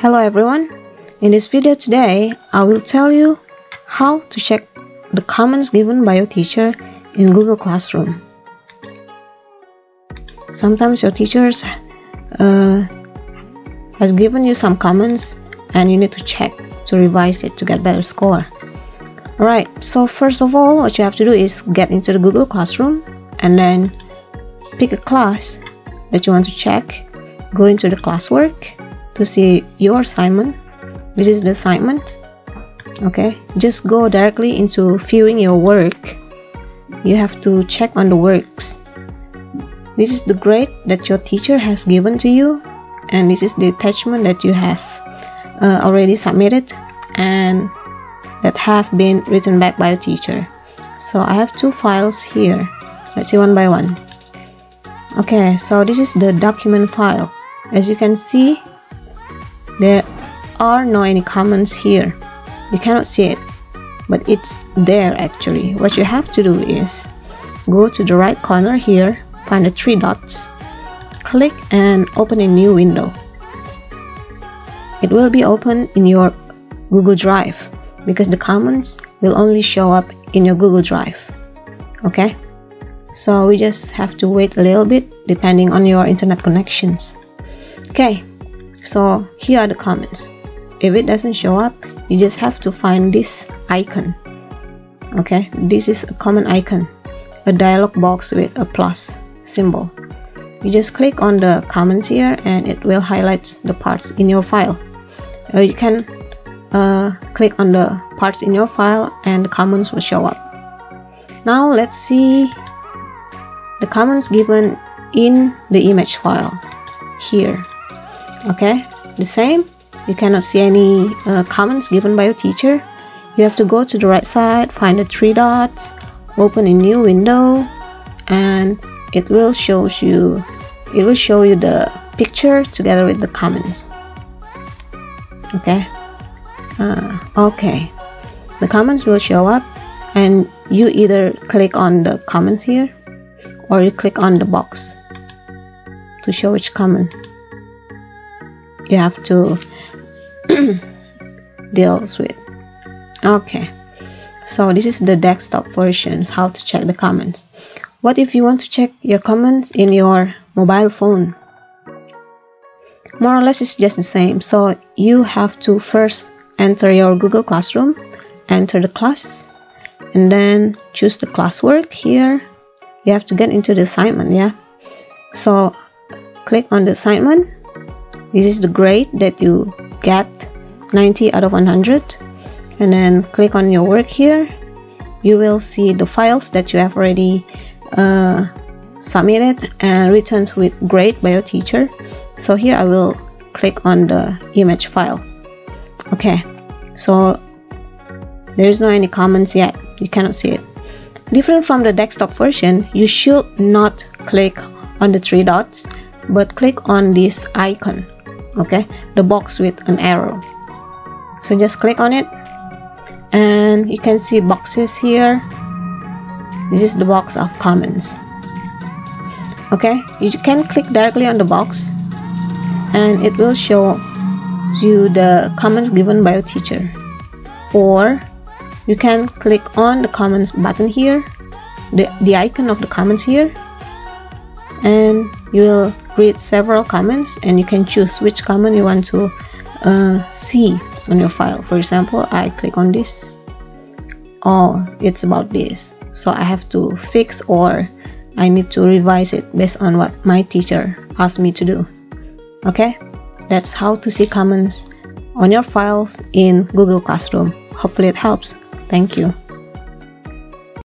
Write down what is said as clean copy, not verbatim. Hello everyone, in this video today I will tell you how to check the comments given by your teacher in Google Classroom. Sometimes your teachers has given you some comments and you need to check to revise it to get better score. Alright, so first of all what you have to do is get into the Google Classroom and then pick a class that you want to check, go into the classwork to see your assignment. This is the assignment. Okay, just go directly into viewing your work. You have to check on the works. This is the grade that your teacher has given to you, and this is the attachment that you have already submitted and that have been written back by your teacher. So I have two files here. Let's see one by one. Okay, so this is the document file. As you can see, there are no any comments here. You cannot see it, but it's there actually. What you have to do is go to the right corner here, find the three dots, click and open a new window. It will be open in your Google Drive because the comments will only show up in your Google Drive. Okay, so we just have to wait a little bit depending on your internet connections. Okay, so here are the comments. If it doesn't show up, you just have to find this icon. Okay, this is a common icon, a dialog box with a plus symbol. You just click on the comments here and it will highlight the parts in your file. Or you can click on the parts in your file and the comments will show up. Now let's see the comments given in the image file here. Okay, the same, you cannot see any comments given by your teacher. You have to go to the right side, find the three dots, open a new window, and it will show you the picture together with the comments. Okay, the comments will show up and you either click on the comments here or you click on the box to show which comment you have to deal with. Okay, so this is the desktop versions, how to check the comments. What if you want to check your comments in your mobile phone? More or less it's just the same. So you have to first enter your Google Classroom, enter the class, and then choose the classwork here. You have to get into the assignment, yeah? So click on the assignment. This is the grade that you get, 90 out of 100. And then click on your work here. You will see the files that you have already submitted and returned with grade by your teacher. So here I will click on the image file. Okay, so there is no any comments yet. You cannot see it. Different from the desktop version, you should not click on the three dots, but click on this icon. Okay, the box with an arrow. So just click on it and you can see boxes here. This is the box of comments. Okay, you can click directly on the box and it will show you the comments given by your teacher, or you can click on the comments button here, the icon of the comments here, and you will read several comments and you can choose which comment you want to see on your file. For example, I click on this. Oh, it's about this, so I have to fix or I need to revise it based on what my teacher asked me to do. Okay, that's how to see comments on your files in Google Classroom. Hopefully it helps. Thank you.